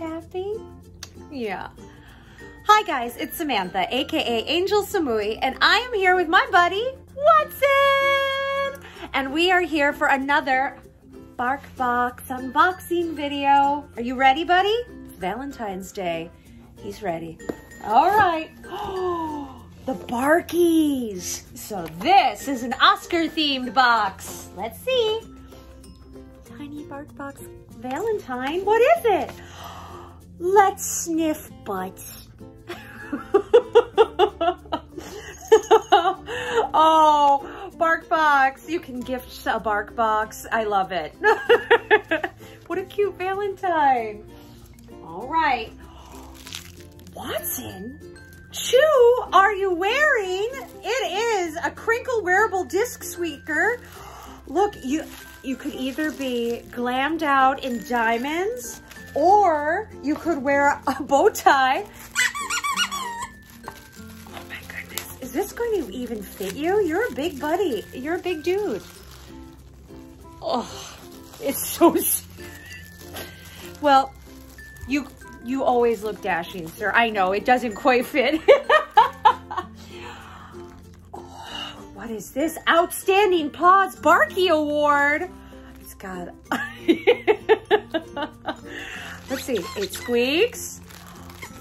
happy? Yeah. Hi guys, it's Samantha, aka Angel Samui, and I am here with my buddy, Watson! And we are here for another Bark Box unboxing video. Are you ready, buddy? It's Valentine's Day. He's ready. All right. Oh, the Barkies. So this is an Oscar-themed box. Let's see. Tiny Bark Box Valentine. What is it? Let's sniff butts. Oh, Bark Box. You can gift a Bark Box. I love it. What a cute Valentine. All right. Watson, Chew, are you wearing? It is a crinkle wearable disc squeaker. Look, you could either be glammed out in diamonds or you could wear a bow tie. Oh my goodness, is this going to even fit you? You're a big buddy, you're a big dude. Oh, it's so, well, you always look dashing, sir. I know, it doesn't quite fit. Oh, what is this? Outstanding Paws Barky Award. It's got... Let's see, it squeaks.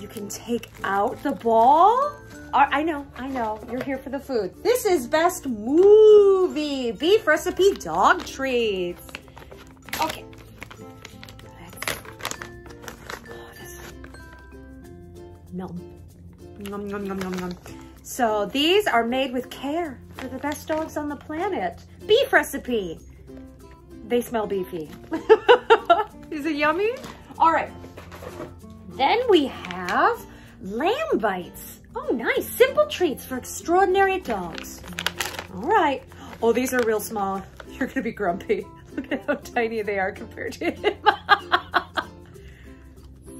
You can take out the ball. I know, you're here for the food. This is Best Movie, Beef Recipe Dog Treats. Okay. Nom, nom, nom, nom, nom. So these are made with care for the best dogs on the planet. Beef recipe. They smell beefy. Is it yummy? All right. Then we have lamb bites. Oh, nice. Simple treats for extraordinary dogs. All right. Oh, these are real small. You're going to be grumpy. Look at how tiny they are compared to him.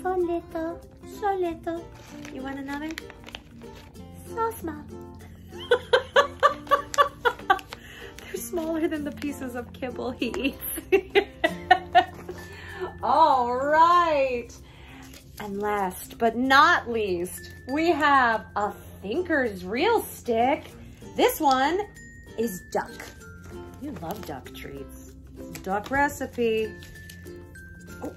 So little. So little. You want another? So small. They're smaller than the pieces of kibble he eats. All right. And last but not least, we have a Thinker's Reel Stick. This one is duck. You love duck treats. Duck recipe. Oh.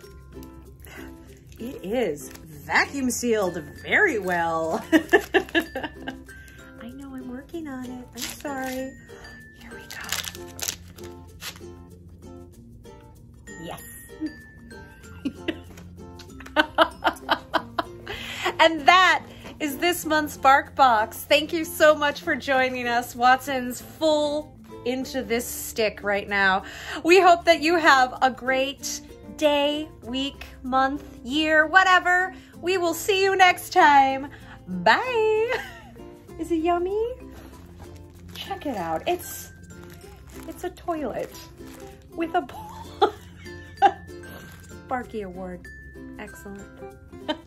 It is vacuum sealed very well. I know, I'm working on it. I'm sorry. Here we go. Yes. And that is this month's Bark Box. Thank you so much for joining us. Watson's full into this stick right now. We hope that you have a great day, week, month, year, whatever. We will see you next time. Bye. Is it yummy? Check it out. It's a toilet with a bowl. Barky Award. Excellent.